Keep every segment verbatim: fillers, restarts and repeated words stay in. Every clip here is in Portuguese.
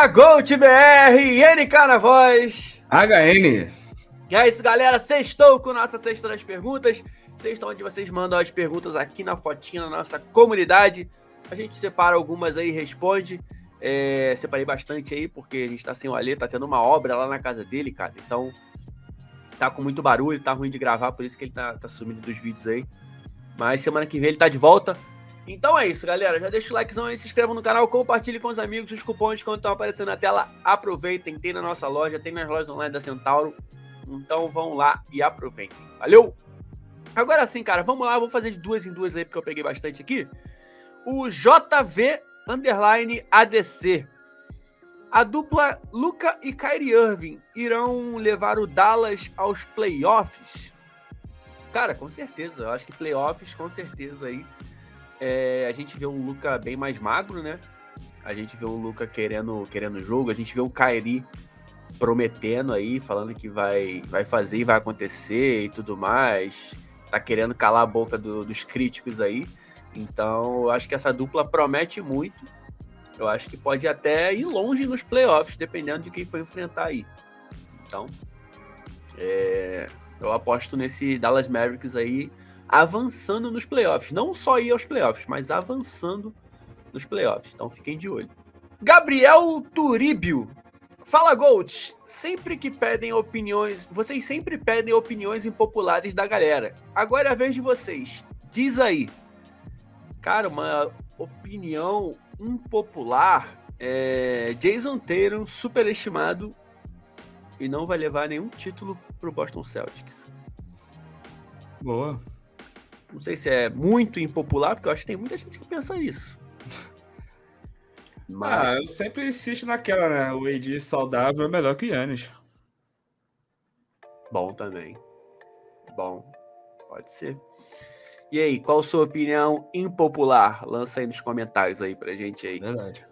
da Gold B R, N K na voz. H N. E é isso, galera. Sextou com nossa Sexta das Perguntas. Sexta onde vocês mandam as perguntas aqui na fotinha na nossa comunidade. A gente separa algumas aí e responde. É, separei bastante aí, porque a gente tá sem o Alê, tá tendo uma obra lá na casa dele, cara. Então, tá com muito barulho, tá ruim de gravar, por isso que ele tá, tá sumindo dos vídeos aí. Mas semana que vem ele tá de volta. Então é isso, galera. Já deixa o likezão aí, se inscreva no canal, compartilhe com os amigos. Os cupons que estão aparecendo na tela, aproveitem. Tem na nossa loja, tem nas lojas online da Centauro. Então vão lá e aproveitem. Valeu! Agora sim, cara, vamos lá. Vou fazer de duas em duas aí, porque eu peguei bastante aqui. O J V Underline A D C. A dupla Luka e Kyrie Irving irão levar o Dallas aos playoffs? Cara, com certeza. Eu acho que playoffs, com certeza aí. É, a gente vê um Luka bem mais magro, né? A gente vê um Luka querendo, querendo jogo. A gente vê o Kyrie prometendo aí, falando que vai, vai fazer e vai acontecer e tudo mais. Tá querendo calar a boca do, dos críticos aí. Então, eu acho que essa dupla promete muito. Eu acho que pode até ir longe nos playoffs, dependendo de quem for enfrentar aí. Então, é, eu aposto nesse Dallas Mavericks aí, avançando nos playoffs. Não só ir aos playoffs, mas avançando nos playoffs. Então, fiquem de olho. Gabriel Turíbio. Fala, Golds. Sempre que pedem opiniões... Vocês sempre pedem opiniões impopulares da galera. Agora é a vez de vocês. Diz aí. Cara, uma opinião impopular, é Jason Tatum superestimado e não vai levar nenhum título pro Boston Celtics. Boa. Não sei se é muito impopular, porque eu acho que tem muita gente que pensa isso. Mas... Ah, eu sempre insisto naquela, né? O A D saudável é melhor que o Giannis. Bom também. Bom, pode ser. E aí, qual a sua opinião impopular? Lança aí nos comentários aí pra gente aí. Verdade.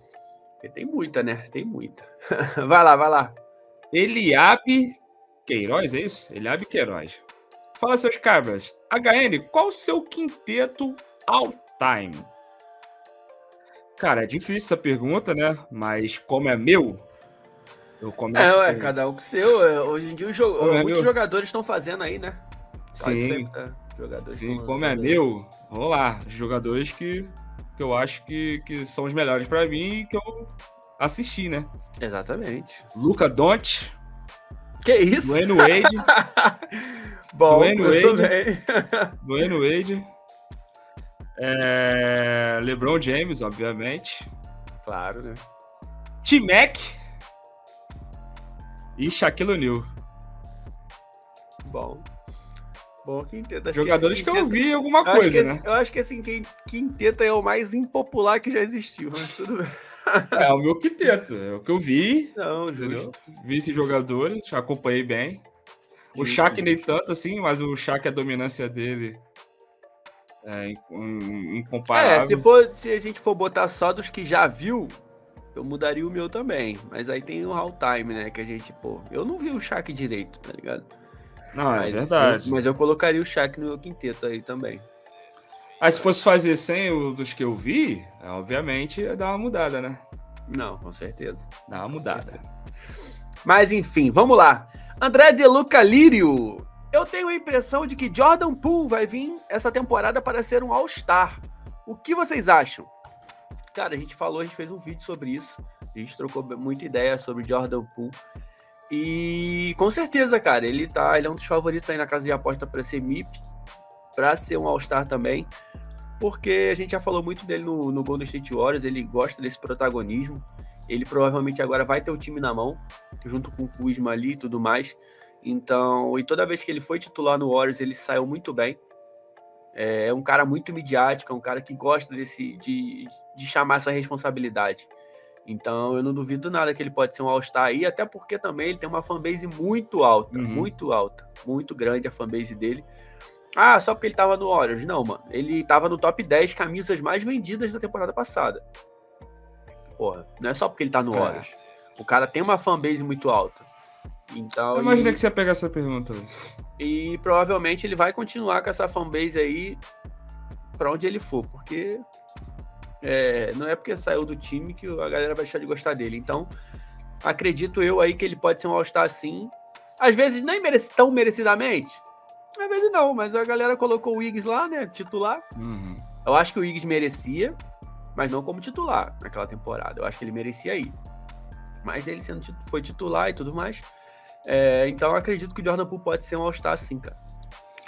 Porque tem muita, né? Tem muita. Vai lá, vai lá. Eliabe Queiroz, é isso? Eliabe Queiroz. Fala, seus cabras. H N, qual o seu quinteto all time? Cara, é difícil essa pergunta, né? Mas como é meu... Eu começo é, ué, com cada um com o seu. Hoje em dia, o jogo, muitos meu... jogadores estão fazendo aí, né? Sim. Jogadores Sim, como é meu, vamos lá, jogadores que, que eu acho que, que são os melhores para mim e que eu assisti, né? Exatamente. Luka Doncic. Que isso? Dwyane Wade. Bom, Dwyane Wade. Dwyane Wade. É... LeBron James, obviamente. Claro, né? T-Mac. E Shaquille O'Neal. Bom. Bom, quinteto. Jogadores que, quinteto... que eu vi alguma coisa, eu acho que esse, né? Eu acho que assim, quem quinteto é o mais impopular que já existiu, mas tudo bem. É o meu quinteto, é o que eu vi. Não, justo. Vi esses jogadores, acompanhei bem. O justo, Shaq justo. Nem tanto assim, mas o Shaq, a dominância dele é incomparável. É, se, for, se a gente for botar só dos que já viu, eu mudaria o meu também. Mas aí tem o All Time, né? Que a gente, pô, eu não vi o Shaq direito, tá ligado? Não, mas, é verdade. Sim, mas eu colocaria o Shaq no meu quinteto aí também. Aí se fosse fazer sem o dos que eu vi, obviamente ia dar uma mudada, né? Não, com certeza. Dá uma mudada. Mas enfim, vamos lá. André De Luca Lírio. Eu tenho a impressão de que Jordan Poole vai vir essa temporada para ser um All-Star. O que vocês acham? Cara, a gente falou, a gente fez um vídeo sobre isso. A gente trocou muita ideia sobre Jordan Poole. E com certeza, cara, ele tá, ele é um dos favoritos aí na casa de aposta para ser M I P, para ser um All-Star também, porque a gente já falou muito dele no, no Golden State Warriors, ele gosta desse protagonismo, ele provavelmente agora vai ter o time na mão, junto com o Kuzma ali e tudo mais, então, e toda vez que ele foi titular no Warriors, ele saiu muito bem, é, é um cara muito midiático, é um cara que gosta desse, de, de chamar essa responsabilidade. Então, eu não duvido nada que ele pode ser um All-Star aí, até porque também ele tem uma fanbase muito alta, uhum. muito alta, muito grande a fanbase dele. Ah, só porque ele tava no Warriors. Não, mano. Ele tava no top dez camisas mais vendidas da temporada passada. Porra, não é só porque ele tá no é. Warriors. O cara tem uma fanbase muito alta. Então, eu imaginei e... que você ia pegar essa pergunta. E provavelmente ele vai continuar com essa fanbase aí pra onde ele for, porque... É, não é porque saiu do time que a galera vai deixar de gostar dele. Então, acredito eu aí que ele pode ser um All-Star sim. Às vezes nem merece, tão merecidamente. Às vezes não, mas a galera colocou o Wiggs lá, né? Titular. Uhum. Eu acho que o Wiggs merecia, mas não como titular naquela temporada. Eu acho que ele merecia ir. Mas ele sendo, foi titular e tudo mais. É, então, acredito que o Jordan Poole pode ser um All-Star sim, cara.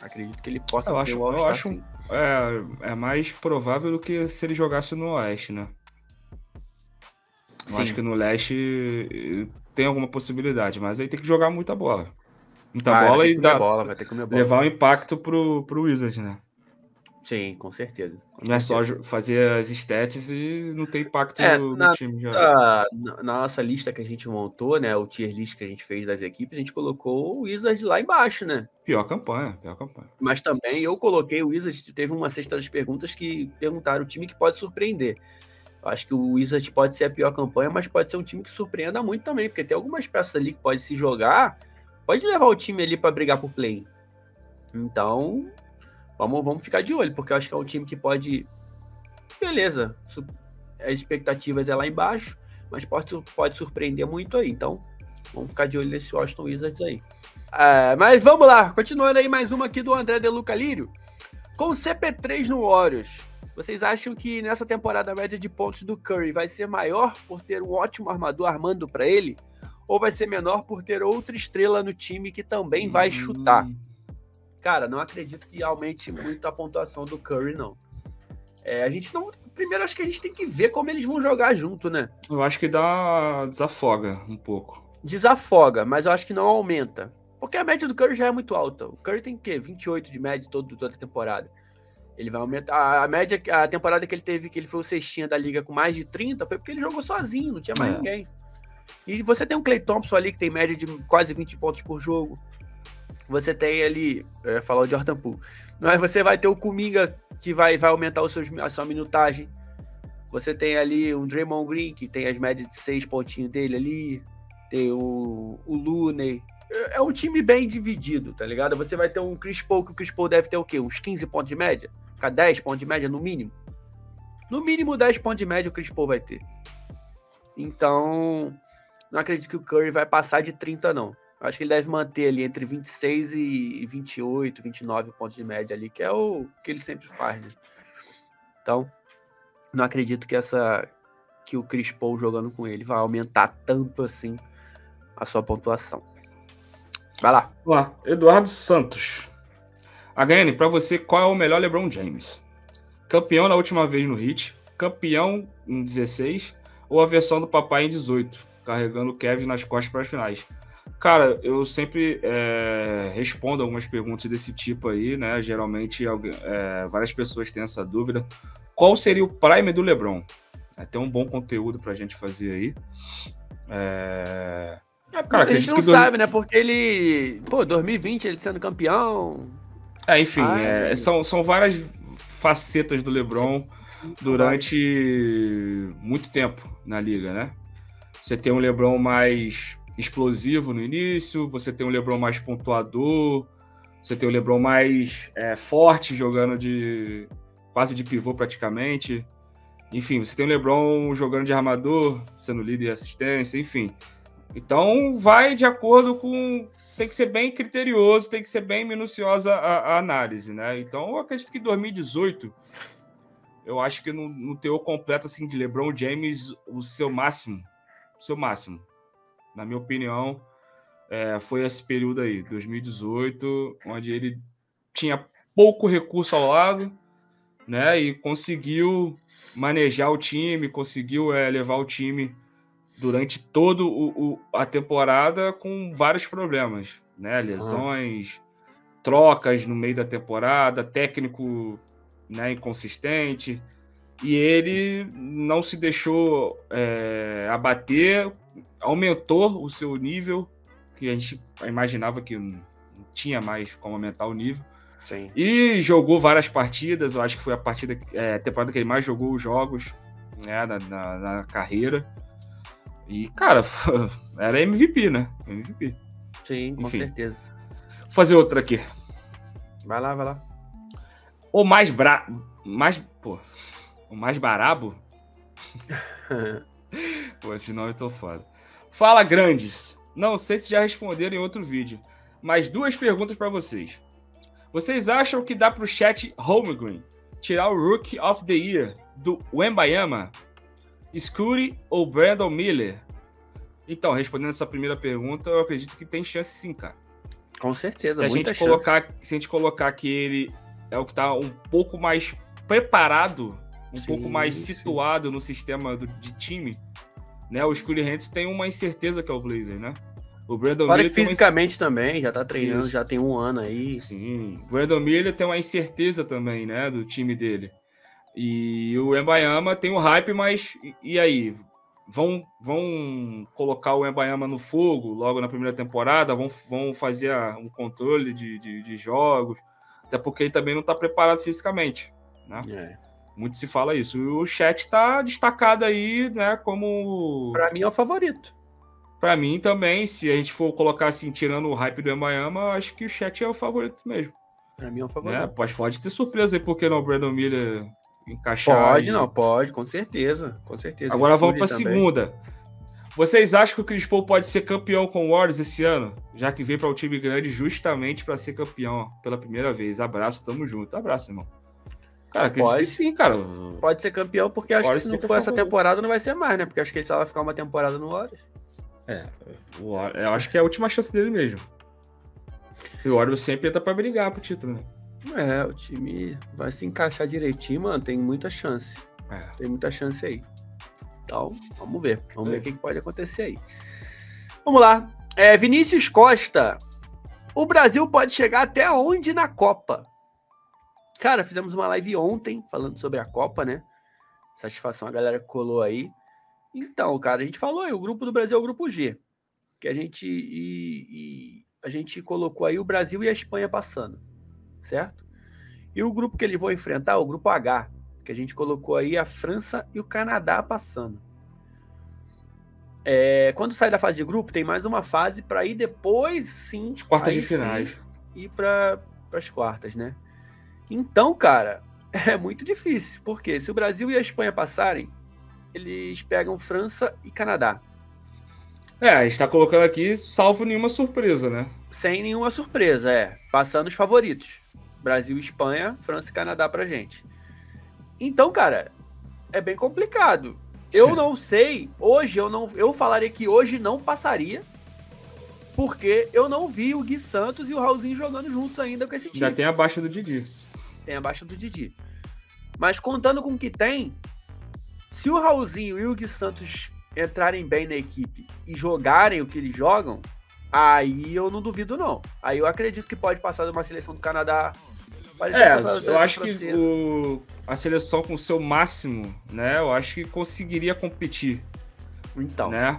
Acredito que ele possa eu ser acho, o All-Star. Eu acho sim. É, é mais provável do que se ele jogasse no Oeste, né? Eu sim. acho que no Leste tem alguma possibilidade, mas aí tem que jogar muita bola. Muita ah, bola vai ter e dar, bola, vai ter que comer bola, levar o um impacto pro, pro Wizard, né? Sim, com certeza. Com não certeza. É só fazer as stats e não ter impacto é, no, na, no time. Já. Na, na nossa lista que a gente montou, né? O tier list que a gente fez das equipes, a gente colocou o Wizard lá embaixo, né? Pior campanha, pior campanha. Mas também eu coloquei o Wizard, teve uma cesta de perguntas que perguntaram o time que pode surpreender. Eu acho que o Wizard pode ser a pior campanha, mas pode ser um time que surpreenda muito também, porque tem algumas peças ali que pode se jogar, pode levar o time ali para brigar por play. Então... Vamos, vamos ficar de olho, porque eu acho que é um time que pode... Beleza, as expectativas é lá embaixo, mas pode, pode surpreender muito aí. Então, vamos ficar de olho nesse Washington Wizards aí. Ah, mas vamos lá, continuando aí mais uma aqui do André De Luca Lírio. Com o C P três no Warriors, vocês acham que nessa temporada a média de pontos do Curry vai ser maior por ter um ótimo armador armando para ele? Ou vai ser menor por ter outra estrela no time que também hum. vai chutar? Cara, não acredito que aumente muito a pontuação do Curry, não. É, a gente não... Primeiro, acho que a gente tem que ver como eles vão jogar junto, né? Eu acho que dá... Desafoga um pouco. Desafoga, mas eu acho que não aumenta. Porque a média do Curry já é muito alta. O Curry tem o quê? vinte e oito de média todo, toda a temporada. Ele vai aumentar... A média... A temporada que ele teve, que ele foi o sextinha da liga com mais de trinta, foi porque ele jogou sozinho, não tinha mais é. ninguém. E você tem o Klay Thompson ali, que tem média de quase vinte pontos por jogo. Você tem ali, eu ia falar o Jordan Poole, mas você vai ter o Kuminga, que vai, vai aumentar os seus, a sua minutagem. Você tem ali o Draymond Green, que tem as médias de seis pontinhos dele ali. Tem o, o Looney. É um time bem dividido, tá ligado? Você vai ter um Chris Paul, que o Chris Paul deve ter o quê? Uns quinze pontos de média? Ficar dez pontos de média no mínimo? No mínimo dez pontos de média o Chris Paul vai ter. Então, não acredito que o Curry vai passar de trinta, não. Acho que ele deve manter ali entre vinte e seis e vinte e oito, vinte e nove pontos de média ali, que é o que ele sempre faz, né? Então, não acredito que essa que o Chris Paul jogando com ele vai aumentar tanto assim a sua pontuação. Vai lá. Vamos lá. Eduardo Santos. H N, para você, qual é o melhor LeBron James? Campeão na última vez no Heat, campeão em dezesseis ou a versão do papai em dezoito, carregando o Cavs nas costas para as finais? Cara, eu sempre é, respondo algumas perguntas desse tipo aí, né? Geralmente, é, várias pessoas têm essa dúvida. Qual seria o prime do LeBron? É, tem um bom conteúdo pra gente fazer aí. É... É, cara, a gente não sabe, né? Porque ele... Pô, dois mil e vinte, ele sendo campeão... É, enfim, é, são, são várias facetas do LeBron durante muito tempo na liga, né? Você tem um LeBron mais... explosivo no início, você tem um LeBron mais pontuador, você tem um LeBron mais é, forte, jogando de quase de pivô praticamente. Enfim, você tem um LeBron jogando de armador, sendo líder e assistência, enfim. Então, vai de acordo com... Tem que ser bem criterioso, tem que ser bem minuciosa a, a análise, né? Então, eu acredito que em dois mil e dezoito, eu acho que no, no teor completo assim, de LeBron James, o seu máximo, o seu máximo. Na minha opinião, é, foi esse período aí, dois mil e dezoito, onde ele tinha pouco recurso ao lado, né? E conseguiu manejar o time, conseguiu é, levar o time durante toda a temporada com vários problemas, né? Lesões, ah. trocas no meio da temporada, técnico, né, inconsistente. E ele não se deixou é, abater, aumentou o seu nível, que a gente imaginava que não tinha mais como aumentar o nível. Sim. E jogou várias partidas, eu acho que foi a partida, é, temporada que ele mais jogou os jogos, né, na, na, na carreira. E, cara, era M V P, né? M V P. Sim, com Enfim. certeza. Vou fazer outra aqui. Vai lá, vai lá. Ou mais bra... Mais... Pô... O mais barabo? Pô, esses nomes estão foda. Fala, grandes. Não sei se já responderam em outro vídeo, mas duas perguntas para vocês. Vocês acham que dá pro Chat Holmgren tirar o Rookie of the Year do Wembanyama, Scurry ou Brandon Miller? Então, respondendo essa primeira pergunta, eu acredito que tem chance sim, cara. Com certeza, se a muita gente chance. Colocar, se a gente colocar que ele é o que tá um pouco mais preparado, um sim, pouco mais sim. situado no sistema do, de time, né? O Scurry Hands tem uma incerteza que é o Blazer, né? O Brandon Para Miller que fisicamente tem uma... também, já tá treinando, Isso. já tem um ano aí. Sim, o Brandon Miller tem uma incerteza também, né, do time dele. E o Wembanyama tem o hype, mas e aí? Vão, vão colocar o Wembanyama no fogo logo na primeira temporada? Vão, vão fazer um controle de, de, de jogos? Até porque ele também não tá preparado fisicamente, né? É. Muito se fala isso. E o Chat tá destacado aí, né, como... Pra mim é o favorito. Pra mim também, se a gente for colocar assim, tirando o hype do Wembanyama, acho que o Chat é o favorito mesmo. Pra mim é o favorito. É, pode, pode ter surpresa aí, porque não, o Brandon Miller encaixar... Pode, e... não, pode, com certeza, com certeza. Agora vamos pra também. Segunda. Vocês acham que o Chris Paul pode ser campeão com o Warriors esse ano? Já que veio para um time grande justamente para ser campeão pela primeira vez. Abraço, tamo junto. Abraço, irmão. Cara, acredito que sim, cara. Pode ser campeão, porque acho Warriors que se não for essa temporada não vai ser mais, né? Porque acho que ele só vai ficar uma temporada no Warriors. É, o, eu acho que é a última chance dele mesmo. E o Warriors sempre entra pra brigar pro título, né? É, o time vai se encaixar direitinho, mano. Tem muita chance. É. Tem muita chance aí. Então, vamos ver. Vamos é. ver o que pode acontecer aí. Vamos lá. É, Vinícius Costa. O Brasil pode chegar até onde na Copa? Cara, fizemos uma live ontem falando sobre a Copa, né? Satisfação, a galera colou aí. Então, cara, a gente falou aí, o grupo do Brasil é o grupo G, que a gente e, e a gente colocou aí o Brasil e a Espanha passando, certo? E o grupo que eles vão enfrentar, o grupo H, que a gente colocou aí a França e o Canadá passando. É, quando sai da fase de grupo, tem mais uma fase para ir depois, sim, as quartas de finais e para as quartas, né? Então, cara, é muito difícil, porque se o Brasil e a Espanha passarem, eles pegam França e Canadá. É, a gente tá colocando aqui salvo nenhuma surpresa, né? Sem nenhuma surpresa, é. Passando os favoritos. Brasil, Espanha, França e Canadá pra gente. Então, cara, é bem complicado. Eu não sei, hoje eu não... Eu falaria que hoje não passaria, porque eu não vi o Gui Santos e o Raulzinho jogando juntos ainda com esse time. Já tem a baixa do Didi. Tem a baixa do Didi. Mas contando com o que tem... Se o Raulzinho e o Gui Santos entrarem bem na equipe e jogarem o que eles jogam, aí eu não duvido, não. Aí eu acredito que pode passar de uma seleção do Canadá. Pode é, eu acho que o, a seleção com o seu máximo, né? Eu acho que conseguiria competir. Então. Né?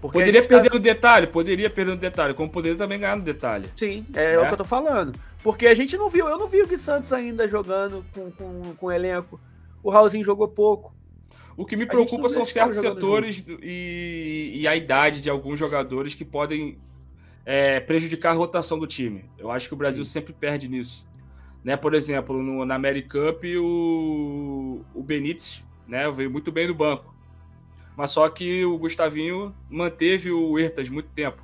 Poderia perder tá... no detalhe, poderia perder no detalhe, como poderia também ganhar no detalhe. Sim, é, é o que eu tô falando. Porque a gente não viu, eu não vi o Gui Santos ainda jogando com, com, com o elenco. O Raulzinho jogou pouco. O que me preocupa são certos setores e, e a idade de alguns jogadores que podem é, prejudicar a rotação do time. Eu acho que o Brasil Sim. sempre perde nisso. Né? Por exemplo, no, na American Cup, o, o Benítez, né, veio muito bem no banco. Mas só que o Gustavinho manteve o Huertas muito tempo.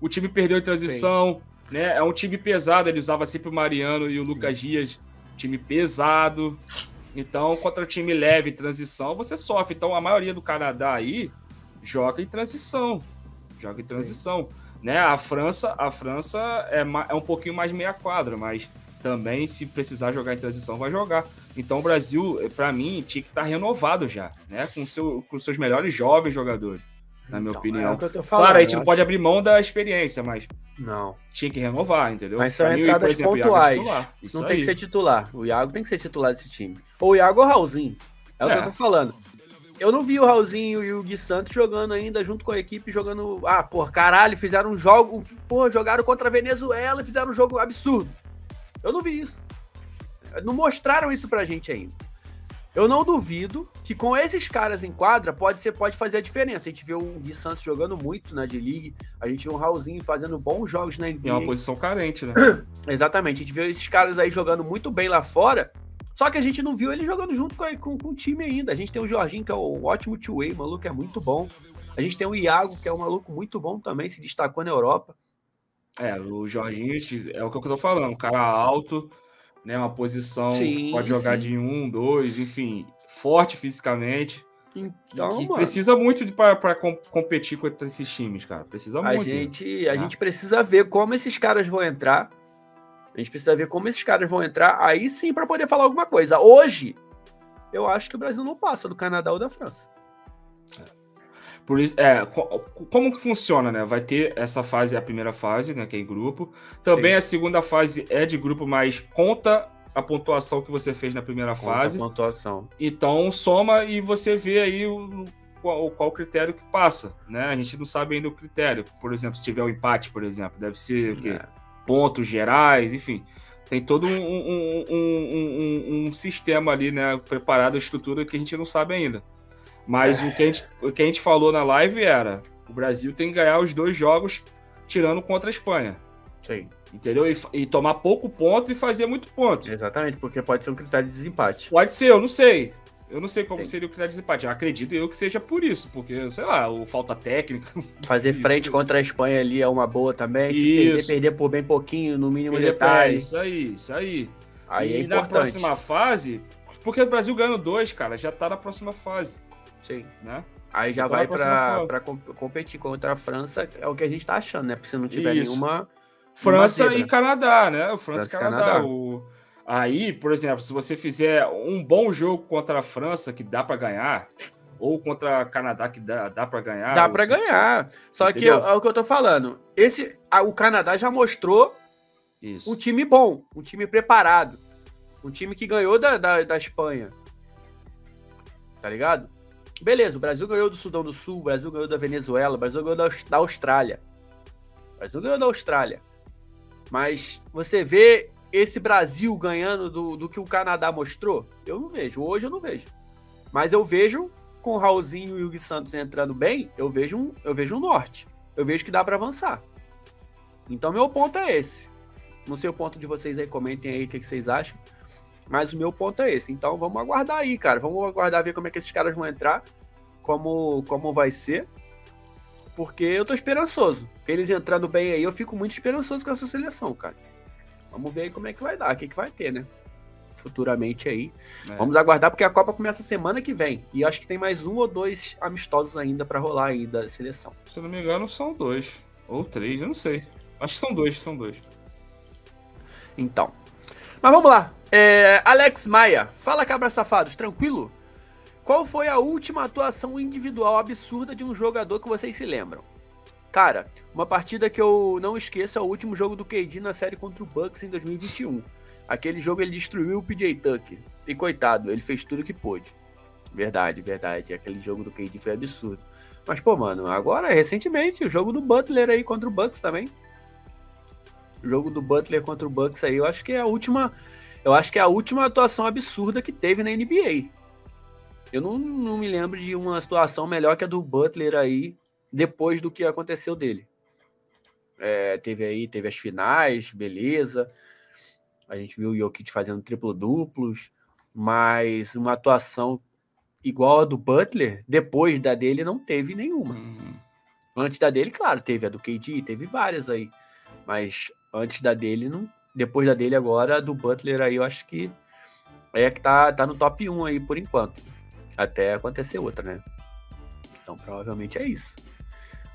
O time perdeu em transição. Né? É um time pesado, ele usava sempre o Mariano e o Lucas Sim. Dias. Time pesado... Então, contra o time leve, transição, você sofre. Então, a maioria do Canadá aí joga em transição. Joga em transição. Né? A França, a França é, é um pouquinho mais meia quadra, mas também, se precisar jogar em transição, vai jogar. Então, o Brasil, para mim, tinha que estar tá renovado já, né? Com seu, com seus melhores jovens jogadores, na minha então, opinião. É o que eu tô falando, claro, a gente não acho... pode abrir mão da experiência, mas não tinha que renovar, entendeu? Mas são mim, entradas exemplo, pontuais. É não aí. Tem que ser titular. O Iago tem que ser titular desse time. Ou o Iago ou o Raulzinho. É, é o que eu tô falando. Eu não vi o Raulzinho e o Gui Santos jogando ainda junto com a equipe, jogando... Ah, porra, caralho, fizeram um jogo... Porra, jogaram contra a Venezuela e fizeram um jogo absurdo. Eu não vi isso. Não mostraram isso pra gente ainda. Eu não duvido que com esses caras em quadra pode, ser, pode fazer a diferença. A gente vê o Gui Santos jogando muito na D-League, a gente vê o Raulzinho fazendo bons jogos na N B A. É uma posição carente, né? Exatamente. A gente vê esses caras aí jogando muito bem lá fora Só que a gente não viu ele jogando junto com, com, com o time ainda. A gente tem o Jorginho, que é um ótimo two-way, maluco, é muito bom. A gente tem o Iago, que é um maluco muito bom também, se destacou na Europa. É, o Jorginho é o que eu tô falando, um cara alto, né, uma posição, sim, pode jogar sim. de um, dois, enfim, forte fisicamente. Então, mano, precisa muito de para competir com esses times, cara. Precisa muito. A gente, a ah. gente precisa ver como esses caras vão entrar. A gente precisa ver como esses caras vão entrar, aí sim, para poder falar alguma coisa. Hoje, eu acho que o Brasil não passa do Canadá ou da França. Por isso, é, como que funciona, né? Vai ter essa fase, a primeira fase, né, que é em grupo. Também sim. a segunda fase é de grupo, mas conta a pontuação que você fez na primeira conta fase. A pontuação. Então, soma e você vê aí o, o, qual critério que passa, né? A gente não sabe ainda o critério. Por exemplo, se tiver um empate, por exemplo, deve ser o quê? É. Pontos gerais, enfim, tem todo um, um, um, um, um sistema ali, né, preparado, a estrutura que a gente não sabe ainda, mas é. o, que a gente, o que a gente falou na live era, o Brasil tem que ganhar os dois jogos tirando contra a Espanha, sim, entendeu? E, e tomar pouco ponto e fazer muito ponto. Exatamente, porque pode ser um critério de desempate. Pode ser, eu não sei, eu não sei como sim. seria o critério de desempate, eu acredito eu que seja por isso, porque, sei lá, o falta técnica... Fazer frente isso. contra a Espanha ali é uma boa também, se perder, perder por bem pouquinho, no mínimo perder detalhe. Pé, isso aí, isso aí. aí e é importante. Na próxima fase, porque o Brasil ganhou dois, cara, já tá na próxima fase. Sim. Né? Aí já, já tá vai pra, pra competir contra a França, é o que a gente tá achando, né? Porque se não tiver isso. nenhuma... França e Canadá, né? França e Canadá, Canadá. o... Aí, por exemplo, se você fizer um bom jogo contra a França, que dá para ganhar, ou contra o Canadá, que dá, dá para ganhar. Dá para ganhar. Só entendeu? que é o que eu tô falando. Esse, o Canadá já mostrou isso. um time bom, um time preparado, um time que ganhou da, da, da Espanha. Tá ligado? Beleza, o Brasil ganhou do Sudão do Sul, o Brasil ganhou da Venezuela, o Brasil ganhou da, da Austrália. O Brasil ganhou da Austrália. Mas você vê... Esse Brasil ganhando do, do que o Canadá mostrou, eu não vejo. Hoje eu não vejo. Mas eu vejo, com o Raulzinho e o Gui Santos entrando bem, eu vejo um, eu vejo um norte. Eu vejo que dá para avançar. Então meu ponto é esse. Não sei o ponto de vocês aí, comentem aí o que, que vocês acham. Mas o meu ponto é esse. Então vamos aguardar aí, cara. Vamos aguardar ver como é que esses caras vão entrar, como, como vai ser. Porque eu tô esperançoso. Eles entrando bem aí, eu fico muito esperançoso com essa seleção, cara. Vamos ver aí como é que vai dar, o que, que vai ter, né? Futuramente aí. É. Vamos aguardar, porque a Copa começa semana que vem. E acho que tem mais um ou dois amistosos ainda pra rolar aí da seleção. Se eu não me engano, são dois. Ou três, eu não sei. Acho que são dois, são dois. Então. Mas vamos lá. É, Alex Maia. Fala, cabra safados. Tranquilo? Qual foi a última atuação individual absurda de um jogador que vocês se lembram? Cara, uma partida que eu não esqueço é o último jogo do Cade na série contra o Bucks em dois mil e vinte e um. Aquele jogo ele destruiu o P J. Tucker. E coitado, ele fez tudo que pôde. Verdade, verdade. Aquele jogo do Cade foi absurdo. Mas, pô, mano, agora, recentemente, o jogo do Butler aí contra o Bucks também. O jogo do Butler contra o Bucks aí, eu acho que é a última... Eu acho que é a última atuação absurda que teve na N B A. Eu não, não me lembro de uma situação melhor que a do Butler aí, depois do que aconteceu dele. É, teve aí, teve as finais, beleza. A gente viu o Jokic fazendo triplo-duplos, mas uma atuação igual a do Butler, depois da dele não teve nenhuma. Uhum. Antes da dele, claro, teve a do K D, teve várias aí, mas antes da dele, não. Depois da dele agora, a do Butler aí, eu acho que é que tá, tá no top um aí por enquanto. Até acontecer outra, né? Então provavelmente é isso.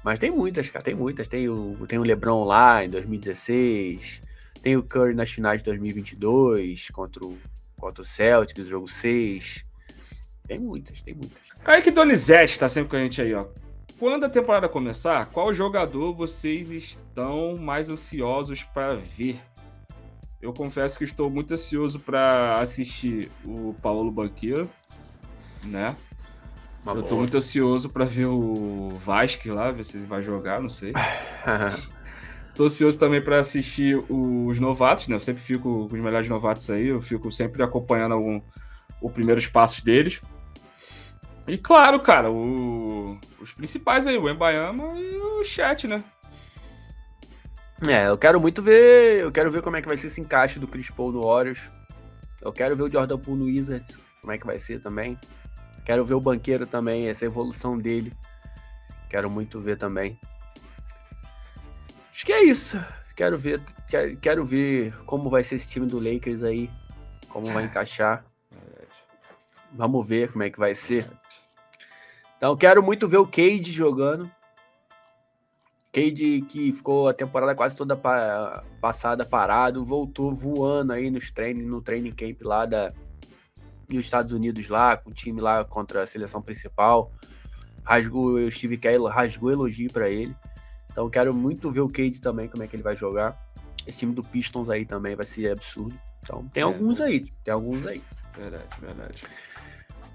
Mas tem muitas, cara, tem muitas. Tem o, tem o LeBron lá em dois mil e dezesseis, tem o Curry nas finais de dois mil e vinte e dois contra o, contra o Celtics, jogo seis. Tem muitas, tem muitas. Kaique Donizete tá sempre com a gente aí, ó. Quando a temporada começar, qual jogador vocês estão mais ansiosos para ver? Eu confesso que estou muito ansioso para assistir o Paolo Banchero, né? Uma eu tô boa. muito ansioso pra ver o Vasque lá, ver se ele vai jogar, não sei. Tô ansioso também pra assistir os novatos, né? Eu sempre fico com os melhores novatos aí, eu fico sempre acompanhando algum, os primeiros passos deles. E claro, cara, o, os principais aí, o Wembanyama e o Chat, né? É, eu quero muito ver, eu quero ver como é que vai ser esse encaixe do Chris Paul no Warriors. Eu quero ver o Jordan Poole no Wizards, como é que vai ser também. Quero ver o Banchero também, essa evolução dele. Quero muito ver também. Acho que é isso. Quero ver, quero, quero ver como vai ser esse time do Lakers aí. Como vai encaixar. Vamos ver como é que vai ser. Então, quero muito ver o Cade jogando. Cade, que ficou a temporada quase toda pa- passada parado, voltou voando aí nos treinos, no training camp lá da, nos Estados Unidos, lá, com o time lá contra a seleção principal. Rasgou, o Steve Kerr rasgou elogio para ele. Então, quero muito ver o Cade também, como é que ele vai jogar. Esse time do Pistons aí também vai ser absurdo. Então, tem é, alguns né? aí, tem alguns aí. Verdade, verdade.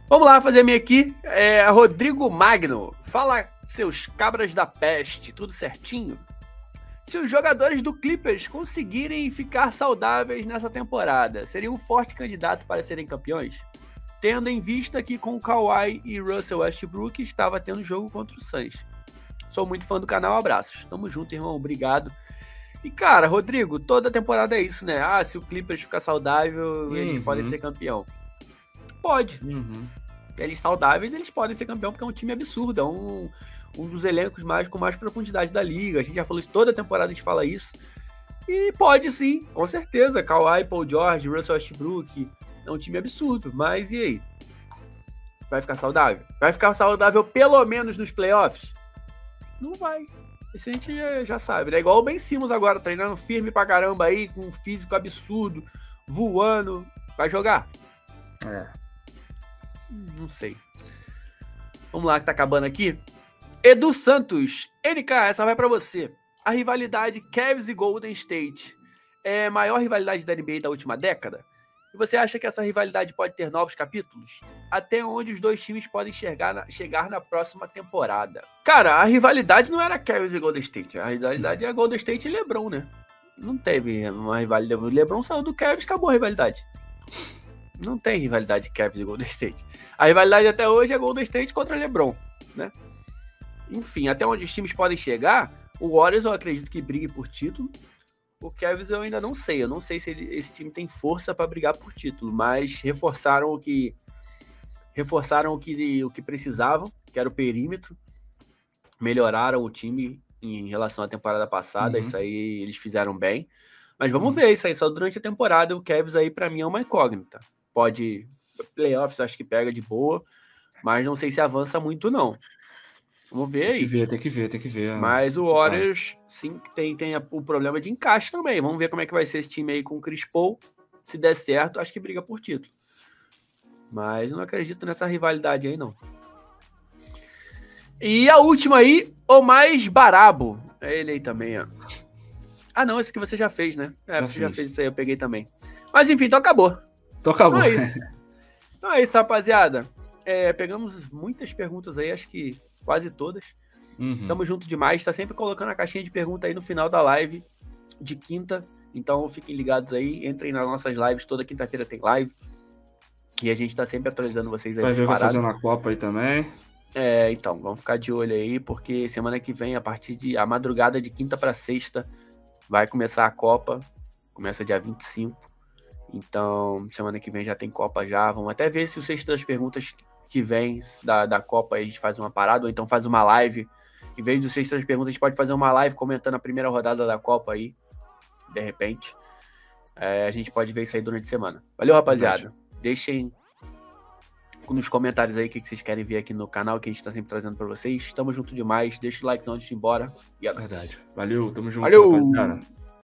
Vamos lá fazer a minha aqui. É, Rodrigo Magno. Fala, seus cabras da peste, tudo certinho? Se os jogadores do Clippers conseguirem ficar saudáveis nessa temporada, seriam um forte candidato para serem campeões? Tendo em vista que com o Kawhi e Russell Westbrook estava tendo jogo contra o Suns. Sou muito fã do canal, abraços. Tamo junto, irmão. Obrigado. E, cara, Rodrigo, toda temporada é isso, né? Ah, se o Clippers ficar saudável, uhum. eles podem ser campeão. Pode. Uhum. Eles saudáveis, eles podem ser campeão, porque é um time absurdo, é um, um dos elencos mais, com mais profundidade da liga. A gente já falou isso, toda temporada a gente fala isso. E pode sim, com certeza. Kawhi, Paul George, Russell Westbrook, é um time absurdo. Mas e aí? Vai ficar saudável? Vai ficar saudável pelo menos nos playoffs? Não vai. Isso a gente já sabe. É igual o Ben Simmons agora, treinando firme pra caramba aí, com um físico absurdo, voando. Vai jogar? É. Não sei. Vamos lá que tá acabando aqui. Edu Santos. N K, essa vai pra você. A rivalidade Cavs e Golden State é a maior rivalidade da N B A da última década? E você acha que essa rivalidade pode ter novos capítulos? Até onde os dois times podem chegar na, chegar na próxima temporada? Cara, a rivalidade não era Cavs e Golden State. A rivalidade é Golden State e LeBron, né? Não teve uma rivalidade. O LeBron saiu do Cavs, acabou a rivalidade. Não tem rivalidade Cavs e Golden State. A rivalidade até hoje é Golden State contra LeBron, né? Enfim, até onde os times podem chegar, o Warriors eu acredito que brigue por título. O Cavs eu ainda não sei. Eu não sei se ele, esse time tem força para brigar por título, mas reforçaram o que reforçaram o que, o que precisavam, que era o perímetro. Melhoraram o time em relação à temporada passada. Uhum. Isso aí eles fizeram bem. Mas vamos uhum. ver isso aí. Só durante a temporada o Cavs aí para mim é uma incógnita. Pode, playoffs acho que pega de boa, mas não sei se avança muito não. Vamos ver aí. Tem que ver, tem que ver, tem que ver. Mas o Warriors, sim, tem, tem o problema de encaixe também. Vamos ver como é que vai ser esse time aí com o Chris Paul. Se der certo, acho que briga por título. Mas eu não acredito nessa rivalidade aí não. E a última aí, o mais Barabo. É ele aí também, ó. Ah não, esse que você já fez, né? É, já você fiz. já fez isso aí, eu peguei também. Mas enfim, então acabou. Então é isso. Então é isso, rapaziada. É, pegamos muitas perguntas aí, acho que quase todas. Uhum. Tamo junto demais. Tá sempre colocando a caixinha de pergunta aí no final da live de quinta. Então fiquem ligados aí. Entrem nas nossas lives. Toda quinta-feira tem live. E a gente tá sempre atualizando vocês aí. Vai ver, vai fazer na Copa aí também. É, então. Vamos ficar de olho aí, porque semana que vem, a partir de... a madrugada de quinta pra sexta, vai começar a Copa. Começa dia vinte e cinco. Então, semana que vem já tem Copa já. Vamos até ver se o sexto das perguntas que vem da, da Copa a gente faz uma parada, ou então faz uma live. Em vez do sexto das perguntas, a gente pode fazer uma live comentando a primeira rodada da Copa aí, de repente. É, a gente pode ver isso aí durante a semana. Valeu, rapaziada. Deixem nos comentários aí o que vocês querem ver aqui no canal, que a gente tá sempre trazendo pra vocês. Tamo junto demais. Deixa o likezão antes de ir embora. E é verdade. Valeu, tamo junto. Valeu, rapaziada.